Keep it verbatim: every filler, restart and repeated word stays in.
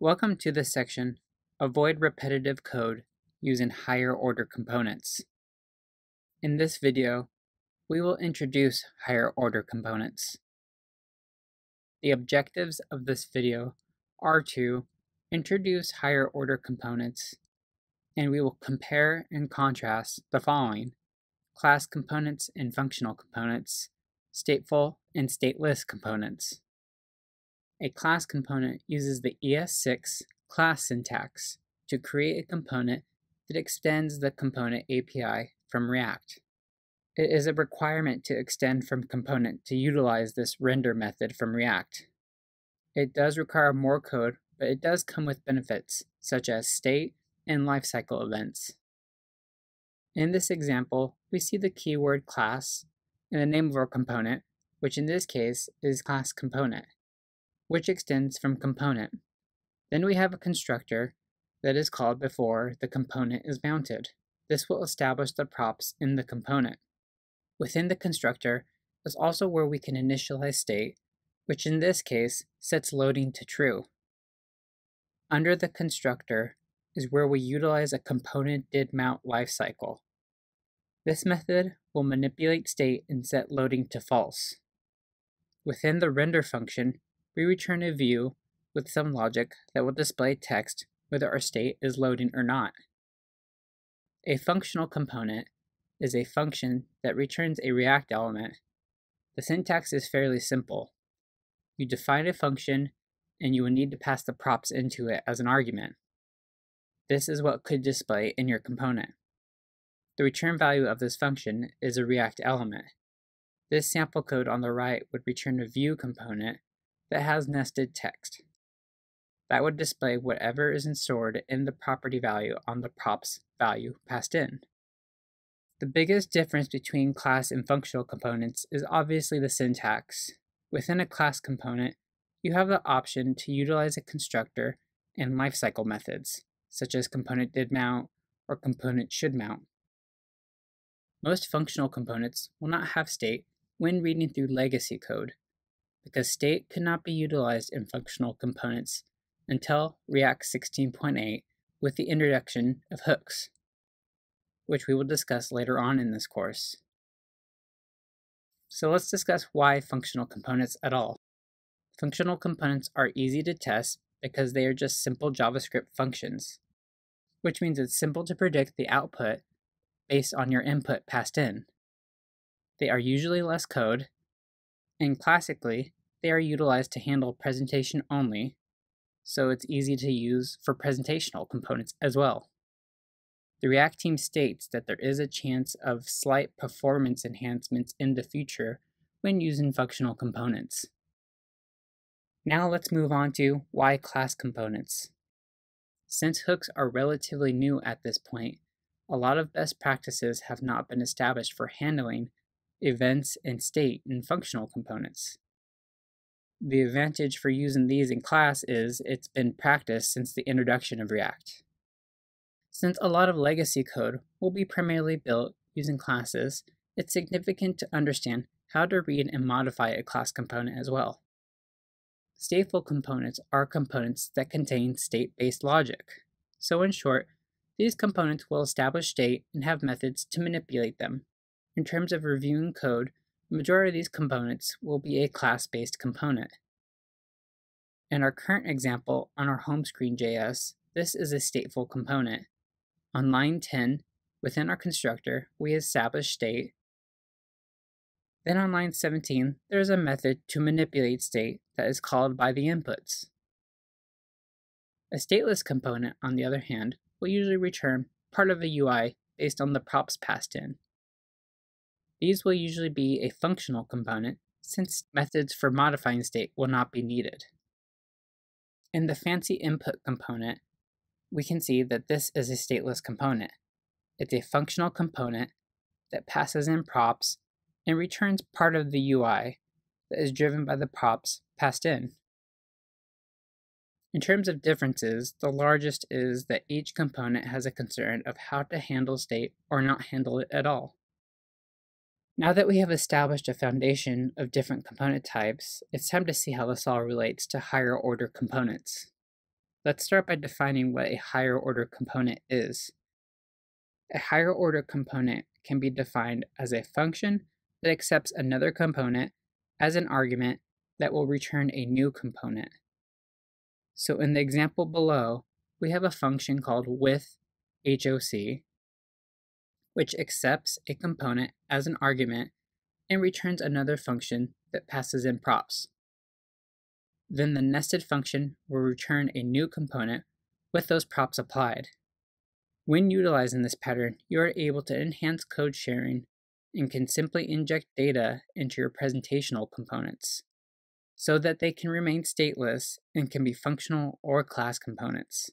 Welcome to this section, Avoid Repetitive Code Using Higher-Order Components. In this video, we will introduce higher-order components. The objectives of this video are to introduce higher-order components, and we will compare and contrast the following: class components and functional components, stateful and stateless components. A class component uses the E S six class syntax to create a component that extends the component A P I from React. It is a requirement to extend from component to utilize this render method from React. It does require more code, but it does come with benefits such as state and lifecycle events. In this example, we see the keyword class and the name of our component, which in this case is class component, which extends from component. Then we have a constructor that is called before the component is mounted. This will establish the props in the component. Within the constructor is also where we can initialize state, which in this case sets loading to true. Under the constructor is where we utilize a componentDidMount lifecycle. This method will manipulate state and set loading to false. Within the render function, we return a view with some logic that will display text whether our state is loading or not. A functional component is a function that returns a React element. The syntax is fairly simple. You define a function, and you will need to pass the props into it as an argument. This is what could display in your component. The return value of this function is a React element. This sample code on the right would return a view component that has nested text. That would display whatever is stored in the property value on the props value passed in. The biggest difference between class and functional components is obviously the syntax. Within a class component, you have the option to utilize a constructor and lifecycle methods, such as componentDidMount or componentShouldMount. Most functional components will not have state when reading through legacy code, because state could not be utilized in functional components until React sixteen point eight with the introduction of hooks, which we will discuss later on in this course. So let's discuss why functional components at all. Functional components are easy to test because they are just simple JavaScript functions, which means it's simple to predict the output based on your input passed in. They are usually less code, and classically, they are utilized to handle presentation only, so it's easy to use for presentational components as well. The React team states that there is a chance of slight performance enhancements in the future when using functional components. Now let's move on to why class components. Since hooks are relatively new at this point, a lot of best practices have not been established for handling events and state in functional components. The advantage for using these in class is it's been practiced since the introduction of React. Since a lot of legacy code will be primarily built using classes, it's significant to understand how to read and modify a class component as well. Stateful components are components that contain state-based logic. So in short, these components will establish state and have methods to manipulate them. In terms of reviewing code, the majority of these components will be a class-based component. In our current example on our home screen J S, this is a stateful component. On line ten, within our constructor, we establish state. Then on line seventeen, there is a method to manipulate state that is called by the inputs. A stateless component, on the other hand, will usually return part of a U I based on the props passed in. These will usually be a functional component, since methods for modifying state will not be needed. In the fancy input component, we can see that this is a stateless component. It's a functional component that passes in props and returns part of the U I that is driven by the props passed in. In terms of differences, the largest is that each component has a concern of how to handle state or not handle it at all. Now that we have established a foundation of different component types, it's time to see how this all relates to higher order components. Let's start by defining what a higher order component is. A higher order component can be defined as a function that accepts another component as an argument that will return a new component. So in the example below, we have a function called with H O C, which accepts a component as an argument and returns another function that passes in props. Then the nested function will return a new component with those props applied. When utilizing this pattern, you are able to enhance code sharing and can simply inject data into your presentational components so that they can remain stateless and can be functional or class components.